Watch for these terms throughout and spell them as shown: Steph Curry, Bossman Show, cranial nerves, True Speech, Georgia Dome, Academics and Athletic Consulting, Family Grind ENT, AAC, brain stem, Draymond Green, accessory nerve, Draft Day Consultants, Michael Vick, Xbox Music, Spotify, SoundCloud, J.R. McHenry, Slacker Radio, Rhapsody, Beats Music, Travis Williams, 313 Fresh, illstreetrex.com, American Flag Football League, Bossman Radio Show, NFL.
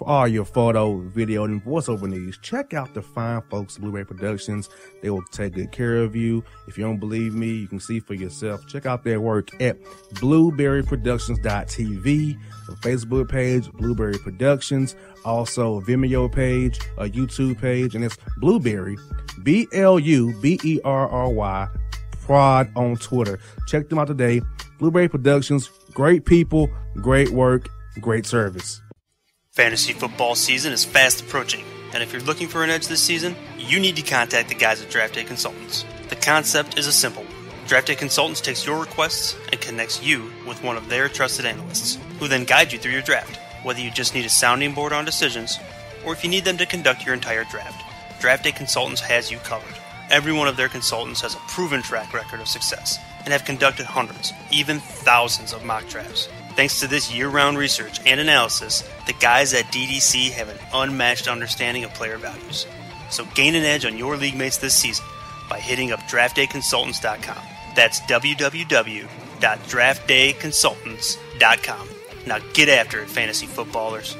For all your photo, video, and voiceover needs, check out the fine folks at Blueberry Productions. They will take good care of you. If you don't believe me, you can see for yourself. Check out their work at blueberryproductions.tv, the Facebook page, Blueberry Productions, also Vimeo page, a YouTube page, and it's Blueberry, Blueberry Prod on Twitter. Check them out today. Blueberry Productions, great people, great work, great service. Fantasy football season is fast approaching, and if you're looking for an edge this season, you need to contact the guys at Draft Day Consultants. The concept is a simple one. Draft Day Consultants takes your requests and connects you with one of their trusted analysts, who then guide you through your draft, whether you just need a sounding board on decisions, or if you need them to conduct your entire draft. Draft Day Consultants has you covered. Every one of their consultants has a proven track record of success, and have conducted hundreds, even thousands of mock drafts. Thanks to this year-round research and analysis, the guys at DDC have an unmatched understanding of player values. So gain an edge on your league mates this season by hitting up draftdayconsultants.com. That's www.draftdayconsultants.com. Now get after it, fantasy footballers.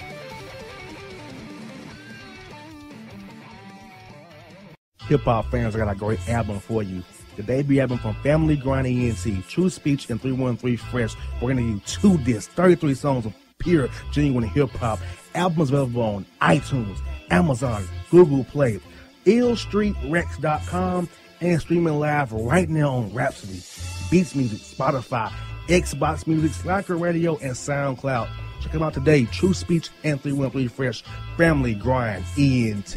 Hip-hop fans, I got a great album for you. The debut album from Family Grind ENT, True Speech, and 313 Fresh. We're going to do 2 discs, 33 songs of pure, genuine hip-hop. Album is available on iTunes, Amazon, Google Play, illstreetrex.com, and streaming live right now on Rhapsody, Beats Music, Spotify, Xbox Music, Slacker Radio, and SoundCloud. Check them out today, True Speech and 313 Fresh, Family Grind ENT.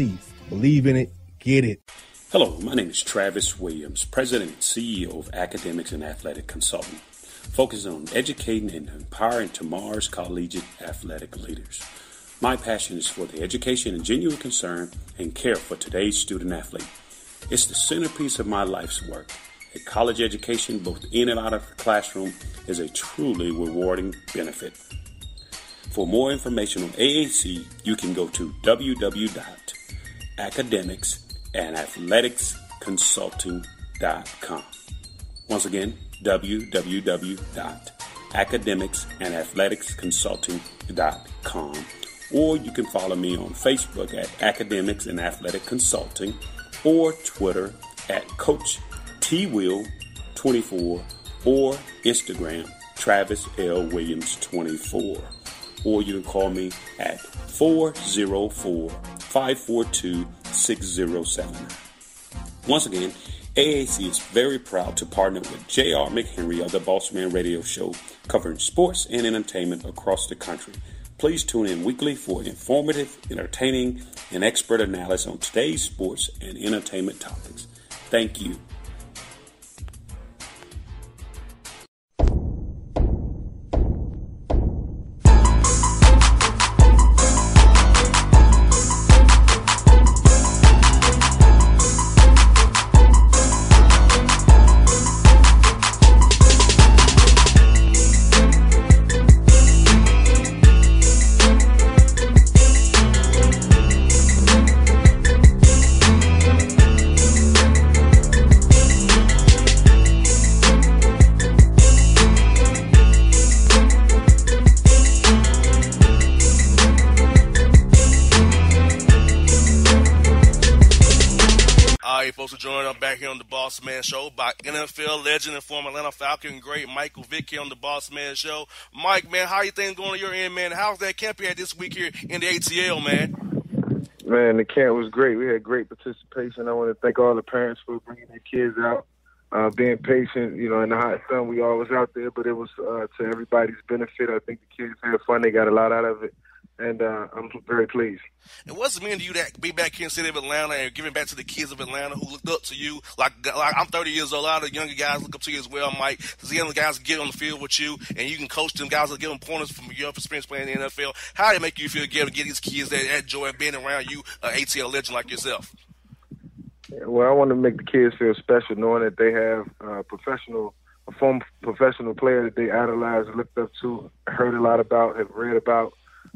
Believe in it, get it. Hello, my name is Travis Williams, President and CEO of Academics and Athletic Consulting, focusing on educating and empowering tomorrow's collegiate athletic leaders. My passion is for the education and genuine concern and care for today's student-athlete. It's the centerpiece of my life's work. A college education, both in and out of the classroom, is a truly rewarding benefit. For more information on AAC, you can go to www.academicsandathleticsconsulting.com. Once again, www.academicsandathleticsconsulting.com, or you can follow me on Facebook at Academics and Athletic Consulting, or Twitter at Coach T Will 24, or Instagram Travis L Williams 24, or you can call me at 404-542-6079. Once again, AAC is very proud to partner with J.R. McHenry of the Bossman Radio Show, covering sports and entertainment across the country. Please tune in weekly for informative, entertaining, and expert analysis on today's sports and entertainment topics. Thank you. Show by NFL legend and former Atlanta Falcon great Michael Vick here on the Bossman Show. Mike, man, how you things going on your end, man? How's that camp you had this week here in the ATL, man? Man, the camp was great. We had great participation. I want to thank all the parents for bringing their kids out, being patient. You know, in the hot sun, we always out there, but it was to everybody's benefit. I think the kids had fun. They got a lot out of it. And I'm very pleased. And what's it mean to you to be back here in the city of Atlanta and giving back to the kids of Atlanta who looked up to you? Like I'm 30 years old. A lot of the younger guys look up to you as well, Mike. Because the younger guys get on the field with you, and you can coach them guys and give them pointers from your experience playing in the NFL. How did it make you feel giving these kids that joy of being around you, an ATL legend like yourself? Yeah, well, I want to make the kids feel special, knowing that they have a former professional player that they idolized, looked up to, heard a lot about, have read about.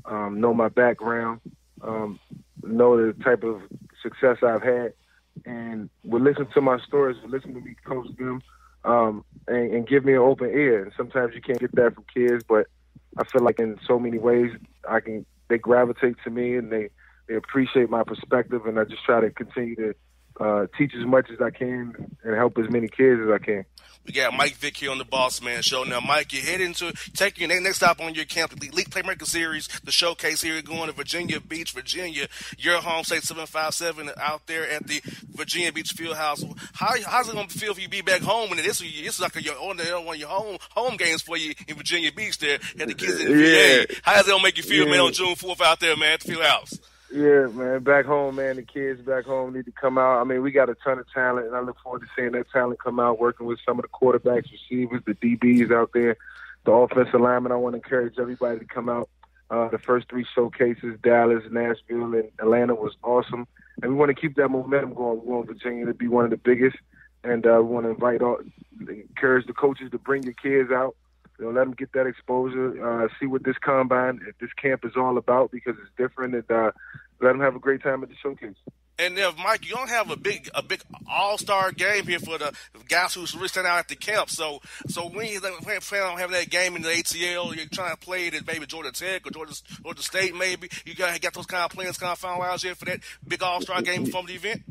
Know my background, know the type of success I've had, and will listen to my stories, will listen to me coach them, and give me an open ear. And sometimes you can't get that from kids, but I feel like in so many ways I can they gravitate to me and they appreciate my perspective, and I just try to continue to teach as much as I can and help as many kids as I can. We got Mike Vick here on the Bossman Show. Now, Mike, you're heading to take your next stop on your camp, the Elite Playmaker Series, the showcase here, going to Virginia Beach, Virginia, your home state 757 out there at the Virginia Beach Fieldhouse. How's it going to feel for you to be back home? And this is like one of your home games for you in Virginia Beach there at the kids in the VA. How's it going to make you feel, man, on June 4th out there, man, at the Fieldhouse? Yeah, man, back home, man. The kids back home need to come out. I mean, we got a ton of talent, and I look forward to seeing that talent come out, working with some of the quarterbacks, receivers, the DBs out there, the offensive linemen. I want to encourage everybody to come out. The first three showcases, Dallas, Nashville, and Atlanta, was awesome. And we want to keep that momentum going. We want Virginia to be one of the biggest, and we want to encourage the coaches to bring your kids out. You know, let them get that exposure, see what this combine, this camp is all about, because it's different, and let them have a great time at the showcase. And now, Mike, you don't have a big all-star game here for the guys who's really standing out at the camp. So when you plan on having that game in the ATL, you're trying to play it at maybe Georgia Tech or Georgia State maybe, you got those kind of plans kind of finalized yet for that big all-star game before the event?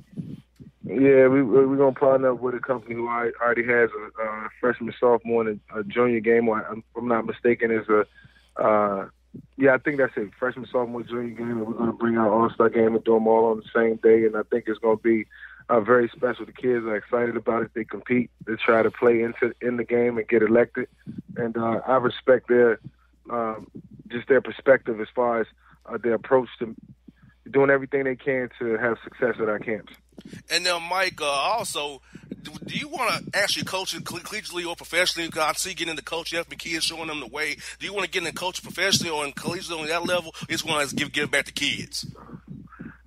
Yeah, we're going to partner up with a company who already has a freshman, sophomore, and a junior game. If I'm not mistaken, is I think that's it, freshman, sophomore, junior game, and we're going to bring our all-star game and do them all on the same day, and I think it's going to be very special. The kids are excited about it. They compete. They try to play in the game and get elected, and I respect their perspective as far as their approach to doing everything they can to have success at our camps. And now, Mike, also, do you want to actually coach collegiately or professionally? Because I see getting into coaching, helping kids, showing them the way. Do you want to get into coaching professionally or in collegiately on that level? You just want to give back to kids.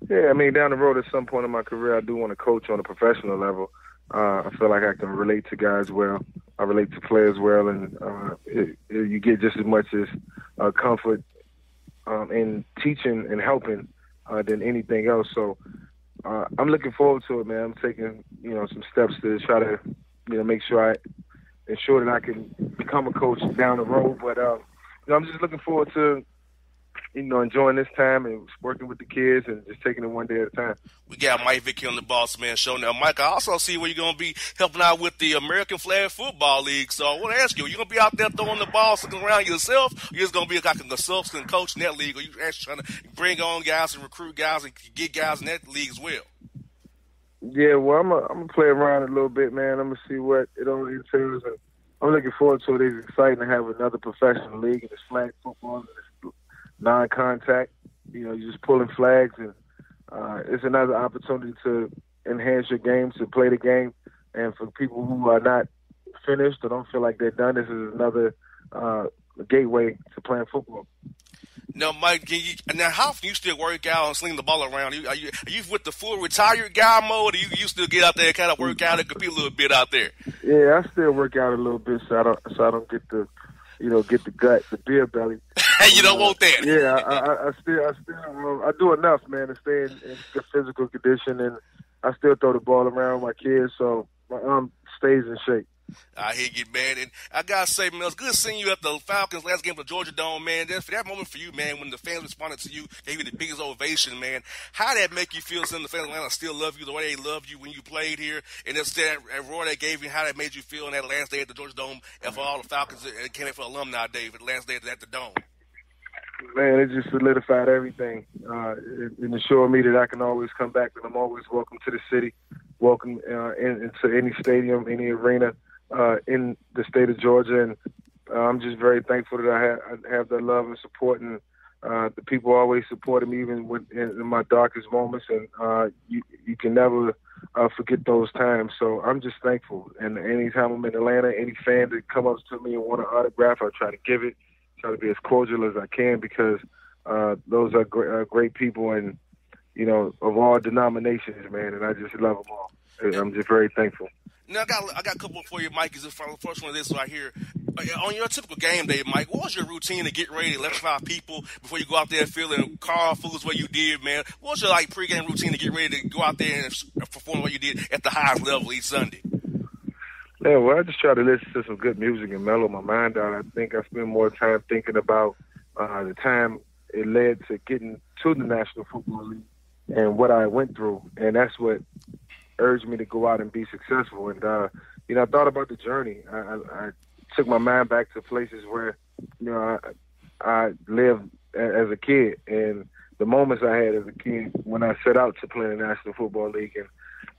Yeah, I mean, down the road at some point in my career, I do want to coach on a professional level. I feel like I can relate to guys well. I relate to players well, and you get just as much as comfort in teaching and helping than anything else. So, I'm looking forward to it, man. I'm taking, some steps to try to, make sure I ensure that I can become a coach down the road. But, I'm just looking forward to, enjoying this time and working with the kids and just taking it one day at a time. We got Mike Vick on the Bossman Show. Now, Mike, I also see where you're going to be helping out with the American Flag Football League. So I want to ask you, are you going to be out there throwing the ball, sticking around yourself? Or you're just going to be like a consultant coach in that league? Or you actually trying to bring on guys and recruit guys and get guys in that league as well? Yeah, well, I'm going to play around a little bit, man. I'm going to see what it all entails. And I'm looking forward to it. It's exciting to have another professional league, and it's flag football, and it's non-contact, you're just pulling flags, and it's another opportunity to enhance your game, to play the game. And for people who are not finished or don't feel like they're done, this is another gateway to playing football. Now, Mike, now how often you still work out and sling the ball around? Are you with the full retired guy mode, or you still get out there and kind of work out and compete a little bit out there? Yeah, I still work out a little bit, so I don't get the gut, the beer belly. Hey, you don't want that. Yeah, I still I do enough, man, to stay in good physical condition, and I still throw the ball around with my kids, so my arm stays in shape. I hear you, man. And I got to say, man, it's good seeing you at the Falcons' last game for Georgia Dome, man. For that moment for you, man, when the fans responded to you, gave you the biggest ovation, man, how did that make you feel, seeing the fans of Atlanta still love you the way they loved you when you played here? And it's that roar they gave you, how that made you feel on that last day at the Georgia Dome, and for all the Falcons that came in for alumni day, for the last day at the Dome? Man, it just solidified everything. It assured me that I can always come back, and I'm always welcome to the city, welcome into any stadium, any arena. In the state of Georgia, and I'm just very thankful that I have that love and support, and the people always supported me even in my darkest moments, and you can never forget those times. So I'm just thankful, and anytime I'm in Atlanta, any fan that comes up to me and want an autograph, I try to give it, try to be as cordial as I can, because those are great people, and of all denominations, man, and I just love them all. I'm just very thankful. Now, I got a couple for you, Mike. Is the first one of this right here. On your typical game day, Mike, what was your routine to get ready to electrify people before you go out there feeling Carl Fools what you did, man? What was your pregame routine to get ready to go out there and perform what you did at the highest level each Sunday? Yeah, well, I just try to listen to some good music and mellow my mind out. I think I spend more time thinking about the time it led to getting to the National Football League and what I went through. And that's what urged me to go out and be successful. And, you know, I thought about the journey. I took my mind back to places where, you know, I lived as a kid, and the moments I had as a kid when I set out to play in the National Football League. And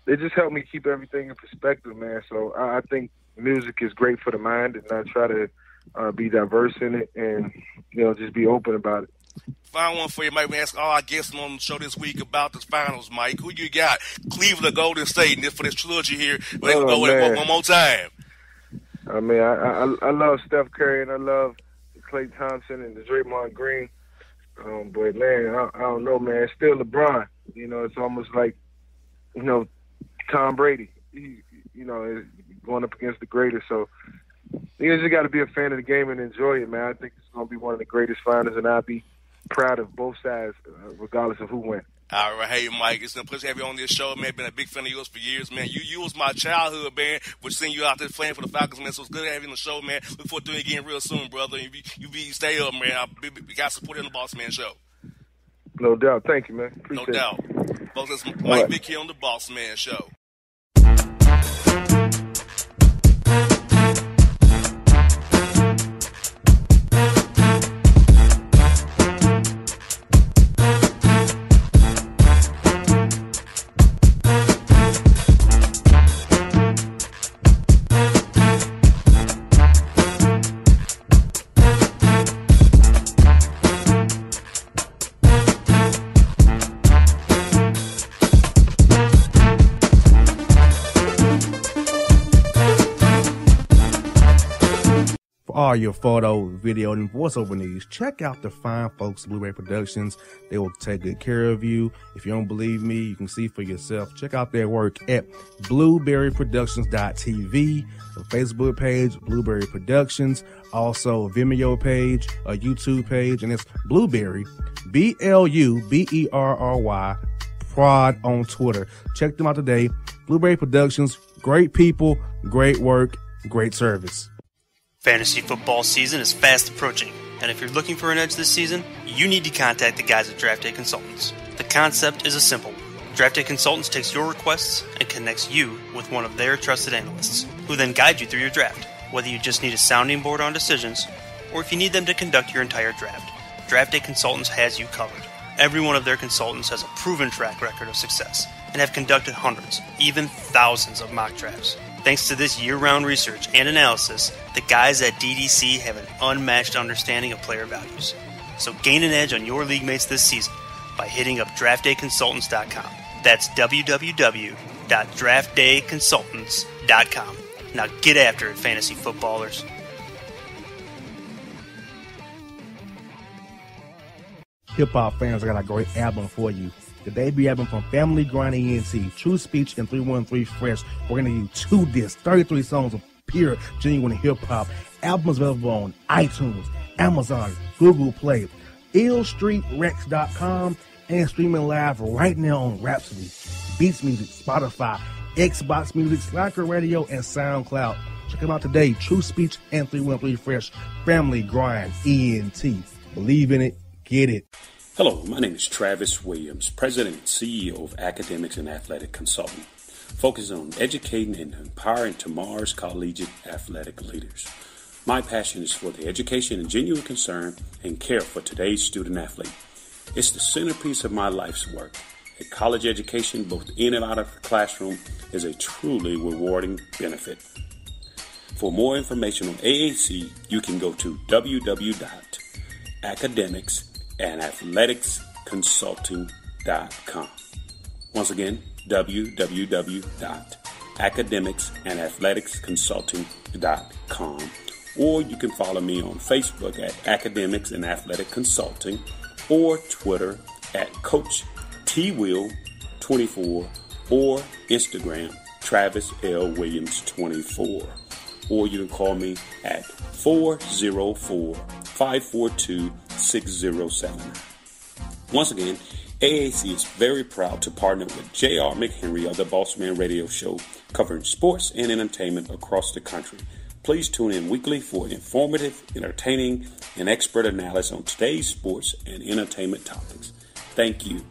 it just helped me keep everything in perspective, man. So I think music is great for the mind, and I try to be diverse in it and, you know, just be open about it. Final one for you, Mike. We ask all our guests on the show this week about the finals, Mike. Who you got? Cleveland or Golden State? And for this trilogy here, they can go in one more time. I mean, I love Steph Curry, and I love Clay Thompson and the Draymond Green. But, man, I don't know, man. It's still LeBron. You know, it's almost like, you know, Tom Brady. He, you know, is going up against the greatest. So, you just got to be a fan of the game and enjoy it, man. I think it's going to be one of the greatest finals, and I'll be proud of both sides, regardless of who wins. All right, hey, Mike, it's been a pleasure to have you on this show, man. I've been a big fan of yours for years, man. You was my childhood, man, which seeing you out there playing for the Falcons, man. So it's good to have you on the show, man. Look forward to doing it again real soon, brother. You stay up, man. We got support in the Boss Man Show. No doubt. Thank you, man. Appreciate it. No doubt. Folks, that's Mike Vick here on the Boss Man Show. All your photo, video, and voiceover needs, check out the fine folks at Blueberry Productions. They will take good care of you. If you don't believe me, you can see for yourself. Check out their work at blueberryproductions.tv, the Facebook page, Blueberry Productions, also a Vimeo page, a YouTube page, and it's Blueberry, Bluberry Prod on Twitter. Check them out today. Blueberry Productions, great people, great work, great service. Fantasy football season is fast approaching, and if you're looking for an edge this season, you need to contact the guys at Draft Day Consultants. The concept is a simple one. Draft Day Consultants takes your requests and connects you with one of their trusted analysts, who then guide you through your draft, whether you just need a sounding board on decisions, or if you need them to conduct your entire draft. Draft Day Consultants has you covered. Every one of their consultants has a proven track record of success, and have conducted hundreds, even thousands of mock drafts. Thanks to this year-round research and analysis, the guys at DDC have an unmatched understanding of player values. So gain an edge on your league mates this season by hitting up draftdayconsultants.com. That's www.draftdayconsultants.com. Now get after it, fantasy footballers. Hip-hop fans, I got a great album for you. The debut album from Family Grind ENT, True Speech, and 313 Fresh. We're going to give you 2 discs, 33 songs of pure, genuine hip-hop. Albums available on iTunes, Amazon, Google Play, illstreetrex.com, and streaming live right now on Rhapsody, Beats Music, Spotify, Xbox Music, Slacker Radio, and SoundCloud. Check them out today, True Speech and 313 Fresh, Family Grind ENT. Believe in it, get it. Hello, my name is Travis Williams, President and CEO of Academics and Athletic Consulting, focused on educating and empowering tomorrow's collegiate athletic leaders. My passion is for the education and genuine concern and care for today's student athlete. It's the centerpiece of my life's work. A college education, both in and out of the classroom, is a truly rewarding benefit. For more information on AAC, you can go to www.academicsandathleticsconsulting.com. Once again, www.academicsandathleticsconsulting.com, or you can follow me on Facebook at Academics and Athletic Consulting, or Twitter at Coach T Will 24, or Instagram Travis L Williams 24, or you can call me at 404-542-6079. Once again, AAC is very proud to partner with J.R. McHenry of the Bossman Radio Show, covering sports and entertainment across the country. Please tune in weekly for informative, entertaining, and expert analysis on today's sports and entertainment topics. Thank you.